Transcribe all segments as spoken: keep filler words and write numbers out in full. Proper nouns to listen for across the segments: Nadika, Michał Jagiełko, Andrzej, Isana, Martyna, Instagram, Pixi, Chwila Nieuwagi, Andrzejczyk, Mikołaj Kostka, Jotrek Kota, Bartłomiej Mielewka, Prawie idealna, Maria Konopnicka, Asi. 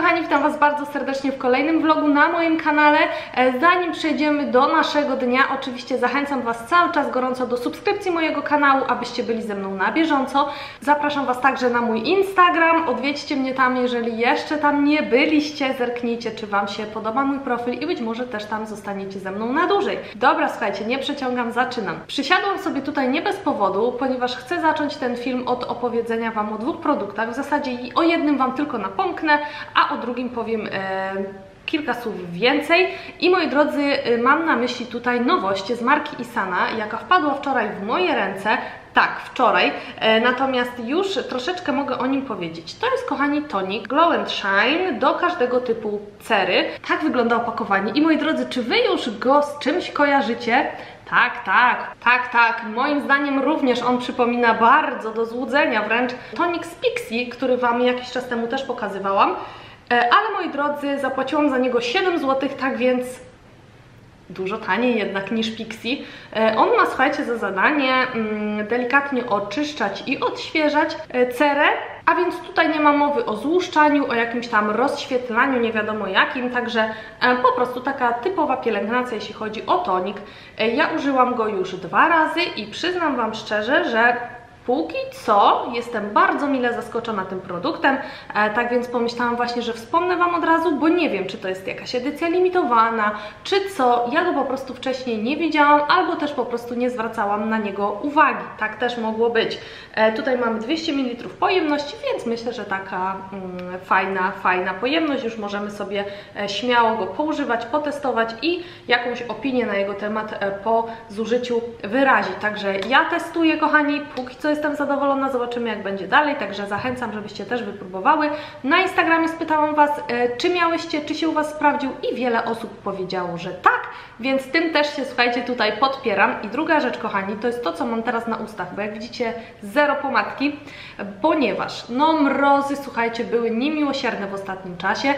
kochani, witam Was bardzo serdecznie w kolejnym vlogu na moim kanale. Zanim przejdziemy do naszego dnia, oczywiście zachęcam Was cały czas gorąco do subskrypcji mojego kanału, abyście byli ze mną na bieżąco. Zapraszam Was także na mój Instagram, odwiedźcie mnie tam, jeżeli jeszcze tam nie byliście, zerknijcie, czy Wam się podoba mój profil i być może też tam zostaniecie ze mną na dłużej. Dobra, słuchajcie, nie przeciągam, zaczynam. Przysiadłam sobie tutaj nie bez powodu, ponieważ chcę zacząć ten film od opowiedzenia Wam o dwóch produktach, w zasadzie o jednym Wam tylko napomknę, a o drugim powiem yy... kilka słów więcej. I moi drodzy, mam na myśli tutaj nowość z marki Isana, jaka wpadła wczoraj w moje ręce. Tak, wczoraj. E, natomiast już troszeczkę mogę o nim powiedzieć. To jest, kochani, tonik Glow and Shine do każdego typu cery. Tak wygląda opakowanie. I moi drodzy, czy Wy już go z czymś kojarzycie? Tak, tak, tak, tak. Moim zdaniem również on przypomina bardzo do złudzenia wręcz tonik z Pixi, który Wam jakiś czas temu też pokazywałam. Ale moi drodzy, zapłaciłam za niego siedem złotych, tak więc dużo taniej jednak niż Pixi. On ma, słuchajcie, za zadanie delikatnie oczyszczać i odświeżać cerę, a więc tutaj nie ma mowy o złuszczaniu, o jakimś tam rozświetlaniu, nie wiadomo jakim, także po prostu taka typowa pielęgnacja, jeśli chodzi o tonik. Ja użyłam go już dwa razy i przyznam Wam szczerze, że póki co jestem bardzo mile zaskoczona tym produktem, e, tak więc pomyślałam właśnie, że wspomnę Wam od razu, bo nie wiem, czy to jest jakaś edycja limitowana, czy co, ja go po prostu wcześniej nie widziałam, albo też po prostu nie zwracałam na niego uwagi, tak też mogło być. E, tutaj mamy dwieście mililitrów pojemności, więc myślę, że taka mm, fajna, fajna pojemność, już możemy sobie e, śmiało go poużywać, potestować i jakąś opinię na jego temat e, po zużyciu wyrazić. Także ja testuję, kochani, póki co jest jestem zadowolona, zobaczymy jak będzie dalej, także zachęcam, żebyście też wypróbowały. Na Instagramie spytałam Was, e, czy miałyście, czy się u Was sprawdził i wiele osób powiedziało, że tak, więc tym też się, słuchajcie, tutaj podpieram. I druga rzecz, kochani, to jest to, co mam teraz na ustach, bo jak widzicie, zero pomadki, ponieważ no mrozy, słuchajcie, były niemiłosierne w ostatnim czasie e,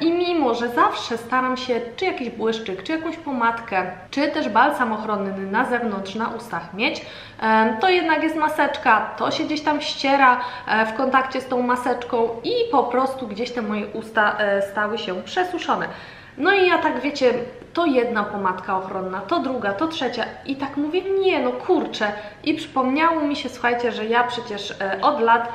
i mimo, że zawsze staram się czy jakiś błyszczyk, czy jakąś pomadkę, czy też balsam ochronny na zewnątrz, na ustach mieć, e, to jednak jest maseczka, to się gdzieś tam ściera w kontakcie z tą maseczką i po prostu gdzieś te moje usta stały się przesuszone. No i ja tak, wiecie, to jedna pomadka ochronna, to druga, to trzecia i tak mówię, nie no kurczę, i przypomniało mi się, słuchajcie, że ja przecież od lat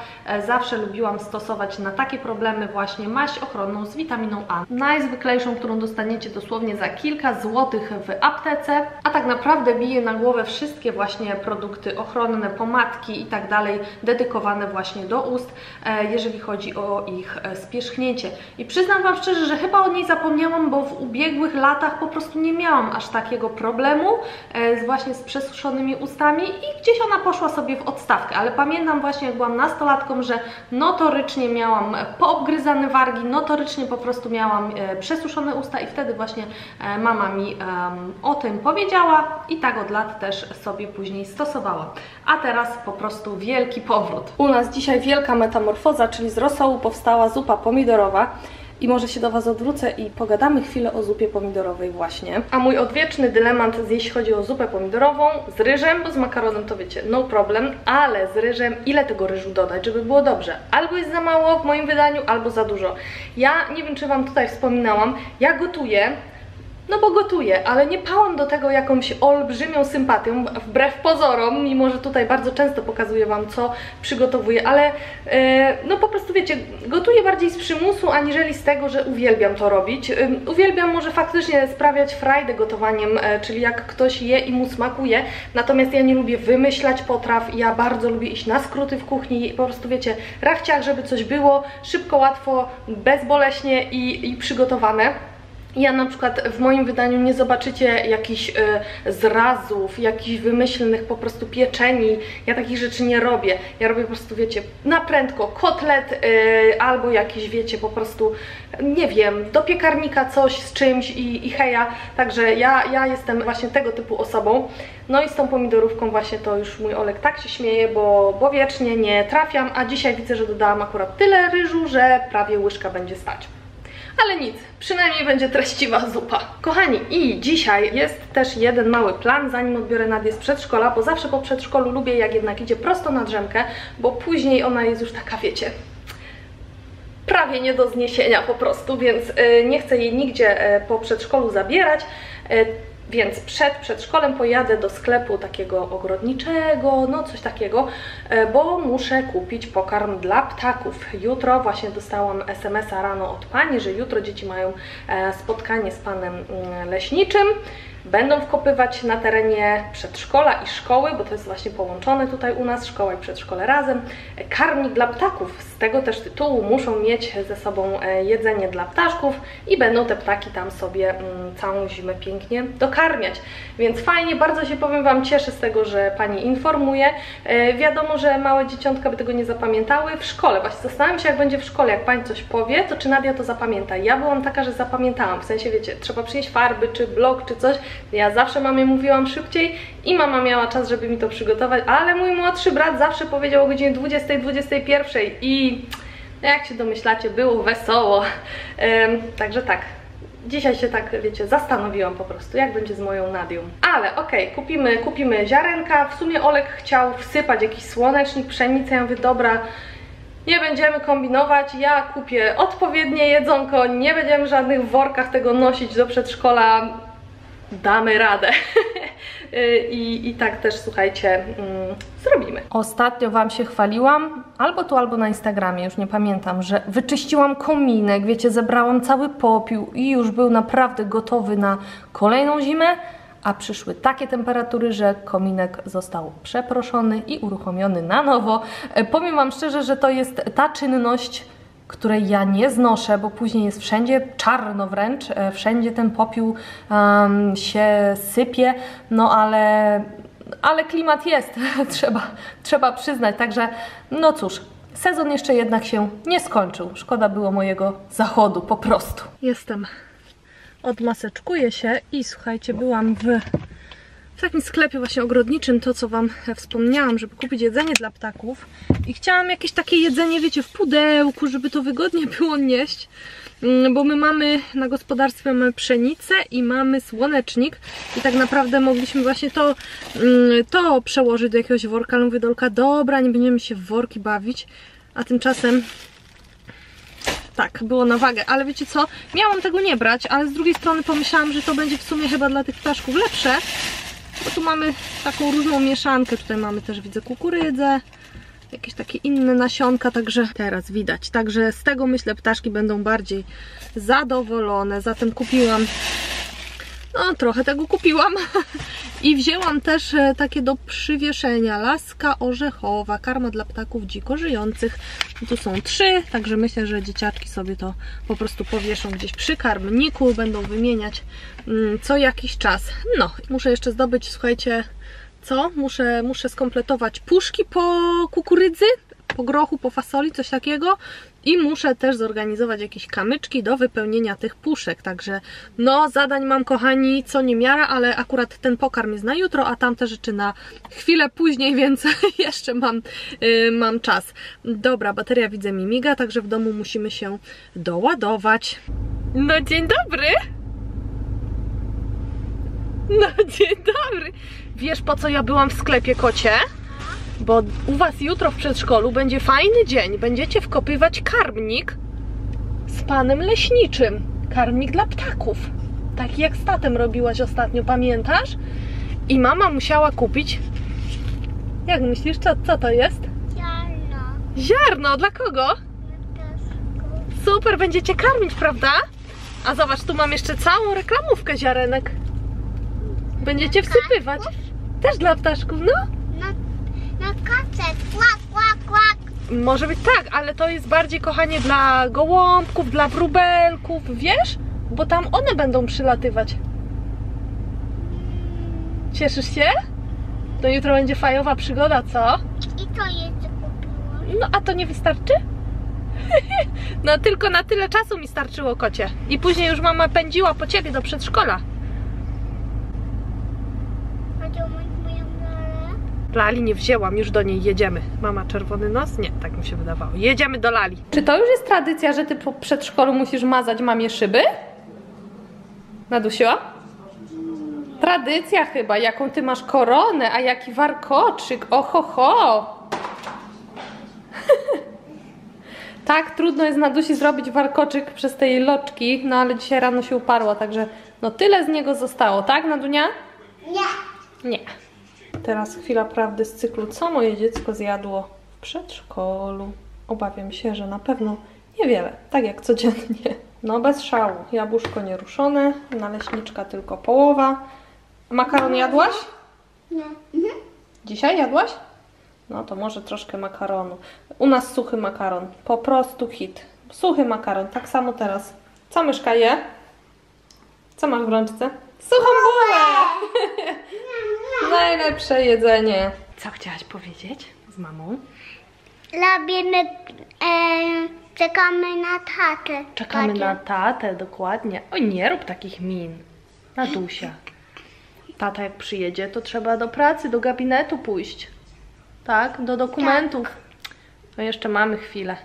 zawsze lubiłam stosować na takie problemy właśnie maść ochronną z witaminą A, najzwyklejszą, którą dostaniecie dosłownie za kilka złotych w aptece, a tak naprawdę bije na głowę wszystkie właśnie produkty ochronne, pomadki i tak dalej dedykowane właśnie do ust, jeżeli chodzi o ich spierzchnięcie. I przyznam Wam szczerze, że chyba o niej zapomniałam, bo w ubiegłych latach po Po prostu nie miałam aż takiego problemu e, właśnie z przesuszonymi ustami i gdzieś ona poszła sobie w odstawkę, ale pamiętam właśnie jak byłam nastolatką, że notorycznie miałam poobgryzane wargi, notorycznie po prostu miałam e, przesuszone usta i wtedy właśnie e, mama mi e, o tym powiedziała i tak od lat też sobie później stosowałam. A teraz po prostu wielki powrót. U nas dzisiaj wielka metamorfoza, czyli z rosołu powstała zupa pomidorowa. I może się do Was odwrócę i pogadamy chwilę o zupie pomidorowej właśnie. A mój odwieczny dylemat, jeśli chodzi o zupę pomidorową, z ryżem, bo z makaronem to wiecie, no problem, ale z ryżem ile tego ryżu dodać, żeby było dobrze? Albo jest za mało w moim wydaniu, albo za dużo. Ja nie wiem, czy Wam tutaj wspominałam, ja gotuję, no bo gotuję, ale nie pałam do tego jakąś olbrzymią sympatią, wbrew pozorom, mimo że tutaj bardzo często pokazuję Wam, co przygotowuję, ale yy, no po prostu wiecie, gotuję bardziej z przymusu, aniżeli z tego, że uwielbiam to robić. Yy, uwielbiam może faktycznie sprawiać frajdę gotowaniem, yy, czyli jak ktoś je i mu smakuje, natomiast ja nie lubię wymyślać potraw, ja bardzo lubię iść na skróty w kuchni, po prostu wiecie, rachciach, żeby coś było szybko, łatwo, bezboleśnie i, i przygotowane. Ja na przykład w moim wydaniu nie zobaczycie jakichś y, zrazów, jakichś wymyślnych po prostu pieczeni. Ja takich rzeczy nie robię. Ja robię po prostu, wiecie, na prędko kotlet y, albo jakieś, wiecie, po prostu, nie wiem, do piekarnika coś z czymś i, i heja. Także ja, ja jestem właśnie tego typu osobą. No i z tą pomidorówką właśnie to już mój Olek tak się śmieje, bo, bo wiecznie nie trafiam, a dzisiaj widzę, że dodałam akurat tyle ryżu, że prawie łyżka będzie stać. Ale nic, przynajmniej będzie treściwa zupa. Kochani, i dzisiaj jest też jeden mały plan, zanim odbiorę Nadię z przedszkola, bo zawsze po przedszkolu lubię, jak jednak idzie prosto na drzemkę, bo później ona jest już taka, wiecie, prawie nie do zniesienia po prostu, więc nie chcę jej nigdzie po przedszkolu zabierać. Więc przed przedszkolem pojadę do sklepu takiego ogrodniczego, no coś takiego, bo muszę kupić pokarm dla ptaków. Jutro właśnie dostałam es em es a rano od pani, że jutro dzieci mają spotkanie z panem leśniczym. Będą wkopywać na terenie przedszkola i szkoły, bo to jest właśnie połączone tutaj u nas, szkoła i przedszkole razem, karmnik dla ptaków. Z tego też tytułu muszą mieć ze sobą jedzenie dla ptaszków i będą te ptaki tam sobie całą zimę pięknie dokarmiać. Więc fajnie, bardzo się, powiem wam, cieszę z tego, że pani informuje. Wiadomo, że małe dzieciątka by tego nie zapamiętały. W szkole, właśnie zastanawiam się, jak będzie w szkole, jak pani coś powie, to czy Nadia to zapamięta. Ja byłam taka, że zapamiętałam, w sensie wiecie, trzeba przynieść farby, czy blok, czy coś. Ja zawsze mamie mówiłam szybciej i mama miała czas, żeby mi to przygotować, ale mój młodszy brat zawsze powiedział o godzinie dwudziestej, dwudziestej pierwszej i jak się domyślacie, było wesoło. Um, także tak, dzisiaj się tak, wiecie, zastanowiłam po prostu, jak będzie z moją Nadią. Ale okej, okay, kupimy, kupimy ziarenka, w sumie Olek chciał wsypać jakiś słonecznik, pszenicę, ja mówię, dobra, nie będziemy kombinować, ja kupię odpowiednie jedzonko, nie będziemy w żadnych workach tego nosić do przedszkola. Damy radę. I, I tak też, słuchajcie, mm, zrobimy. Ostatnio wam się chwaliłam, albo tu, albo na Instagramie, już nie pamiętam, że wyczyściłam kominek, wiecie, zebrałam cały popiół i już był naprawdę gotowy na kolejną zimę, a przyszły takie temperatury, że kominek został przeproszony i uruchomiony na nowo. Powiem wam szczerze, że to jest ta czynność, której ja nie znoszę, bo później jest wszędzie czarno wręcz, wszędzie ten popiół um, się sypie, no ale, ale klimat jest, trzeba, trzeba przyznać, także no cóż, sezon jeszcze jednak się nie skończył, szkoda było mojego zachodu po prostu. Jestem, odmaseczkuję się i słuchajcie, byłam w, w takim sklepie właśnie ogrodniczym, to co wam wspomniałam, żeby kupić jedzenie dla ptaków i chciałam jakieś takie jedzenie, wiecie, w pudełku, żeby to wygodnie było nieść, bo my mamy na gospodarstwie mamy pszenicę i mamy słonecznik i tak naprawdę mogliśmy właśnie to, to przełożyć do jakiegoś worka, ale mówię do Olka, dobra, nie będziemy się w worki bawić, a tymczasem tak, było na wagę, ale wiecie co, miałam tego nie brać, ale z drugiej strony pomyślałam, że to będzie w sumie chyba dla tych ptaszków lepsze, bo tu mamy taką różną mieszankę, tutaj mamy też, widzę, kukurydzę, jakieś takie inne nasionka, także teraz widać, także z tego, myślę, ptaszki będą bardziej zadowolone, zatem kupiłam, no trochę tego kupiłam i wzięłam też takie do przywieszenia, laska orzechowa, karma dla ptaków dziko żyjących, tu są trzy, także myślę, że dzieciaczki sobie to po prostu powieszą gdzieś przy karmniku, będą wymieniać co jakiś czas. No, muszę jeszcze zdobyć, słuchajcie, co? Muszę, muszę skompletować puszki po kukurydzy, po grochu, po fasoli, coś takiego i muszę też zorganizować jakieś kamyczki do wypełnienia tych puszek, także no zadań mam, kochani, co nie miara, ale akurat ten pokarm jest na jutro, a tamte rzeczy na chwilę później, więc jeszcze mam, yy, mam czas. Dobra, bateria, widzę, mi miga, także w domu musimy się doładować. No dzień dobry! No dzień dobry! Wiesz, po co ja byłam w sklepie, kocie? Bo u was jutro w przedszkolu będzie fajny dzień. Będziecie wkopywać karmnik z panem leśniczym. Karmnik dla ptaków. Taki jak z tatem robiłaś ostatnio, pamiętasz? I mama musiała kupić... Jak myślisz, co, co to jest? Ziarno. Ziarno? Dla kogo? Dla ptaszków. Super, będziecie karmić, prawda? A zobacz, tu mam jeszcze całą reklamówkę ziarenek. Będziecie wsypywać. Też dla ptaszków, no? Na kaczę, kłak, kłak, kłak. Może być tak, ale to jest bardziej, kochanie, dla gołąbków, dla wróbelków, wiesz? Bo tam one będą przylatywać. Cieszysz się? To jutro będzie fajowa przygoda, co? I to jeszcze kupiłam. No, a to nie wystarczy? No, tylko na tyle czasu mi starczyło, kocie. I później już mama pędziła po ciebie do przedszkola. Lali nie wzięłam, już do niej jedziemy. Mama czerwony nos? Nie, tak mi się wydawało. Jedziemy do Lali. Czy to już jest tradycja, że ty po przedszkolu musisz mazać mamie szyby? Nadusiła? Tradycja chyba, jaką ty masz koronę, a jaki warkoczyk, oho ho. Tak, trudno jest na Dusi zrobić warkoczyk przez te jej loczki, no ale dzisiaj rano się uparła, także no tyle z niego zostało, tak Nadunia? Nie. Nie. Teraz chwila prawdy z cyklu, co moje dziecko zjadło w przedszkolu. Obawiam się, że na pewno niewiele, tak jak codziennie. No bez szału, jabłuszko nieruszone, naleśniczka tylko połowa. Makaron jadłaś? Nie. Mhm. Dzisiaj jadłaś? No to może troszkę makaronu. U nas suchy makaron, po prostu hit. Suchy makaron, tak samo teraz. Co myszka je? Co masz w rączce? Suchą bułę! Najlepsze jedzenie. Co chciałaś powiedzieć z mamą? Robimy, e, czekamy na tatę. Czekamy na tatę, dokładnie. O, nie rób takich min. Nadusia. Tata jak przyjedzie, to trzeba do pracy, do gabinetu pójść. Tak? Do dokumentów. Tak. No jeszcze mamy chwilę.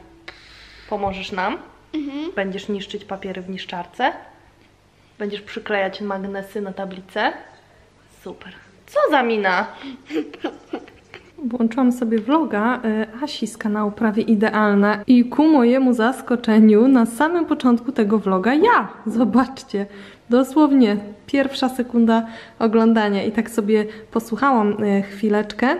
Pomożesz nam? Mhm. Będziesz niszczyć papiery w niszczarce? Będziesz przyklejać magnesy na tablicę? Super. Co za mina? Włączyłam sobie vloga Asi z kanału Prawie Idealna i ku mojemu zaskoczeniu na samym początku tego vloga ja, zobaczcie, dosłownie pierwsza sekunda oglądania i tak sobie posłuchałam chwileczkę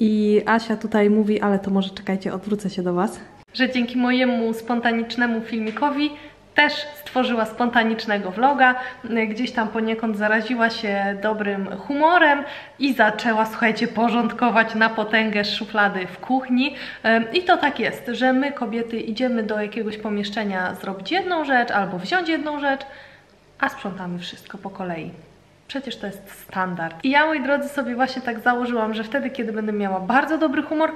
i Asia tutaj mówi, ale to może czekajcie, odwrócę się do Was, że dzięki mojemu spontanicznemu filmikowi też stworzyła spontanicznego vloga, gdzieś tam poniekąd zaraziła się dobrym humorem i zaczęła, słuchajcie, porządkować na potęgę szuflady w kuchni. I to tak jest, że my kobiety idziemy do jakiegoś pomieszczenia zrobić jedną rzecz albo wziąć jedną rzecz, a sprzątamy wszystko po kolei. Przecież to jest standard. I ja, moi drodzy, sobie właśnie tak założyłam, że wtedy, kiedy będę miała bardzo dobry humor,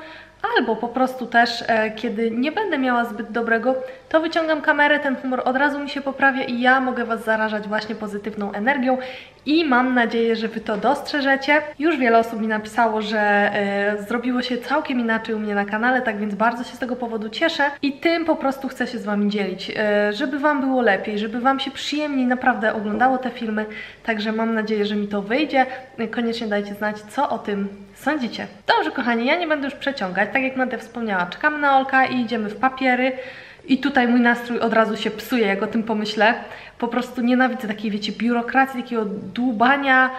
albo po prostu też, e, kiedy nie będę miała zbyt dobrego, to wyciągam kamerę, ten humor od razu mi się poprawia i ja mogę Was zarażać właśnie pozytywną energią i mam nadzieję, że Wy to dostrzeżecie. Już wiele osób mi napisało, że e, zrobiło się całkiem inaczej u mnie na kanale, tak więc bardzo się z tego powodu cieszę i tym po prostu chcę się z Wami dzielić, e, żeby Wam było lepiej, żeby Wam się przyjemniej naprawdę oglądało te filmy, także mam nadzieję, że mi to wyjdzie. E, koniecznie dajcie znać, co o tym sądzicie. Dobrze, kochani, ja nie będę już przeciągać. Tak jak Nadia wspomniała, czekamy na Olka i idziemy w papiery. I tutaj mój nastrój od razu się psuje, jak o tym pomyślę. Po prostu nienawidzę takiej, wiecie, biurokracji, takiego dłubania.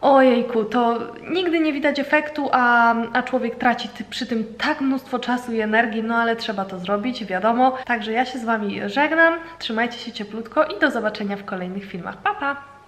Ojejku, to nigdy nie widać efektu, a, a człowiek traci przy tym tak mnóstwo czasu i energii, no ale trzeba to zrobić, wiadomo. Także ja się z Wami żegnam, trzymajcie się cieplutko i do zobaczenia w kolejnych filmach. Pa, pa!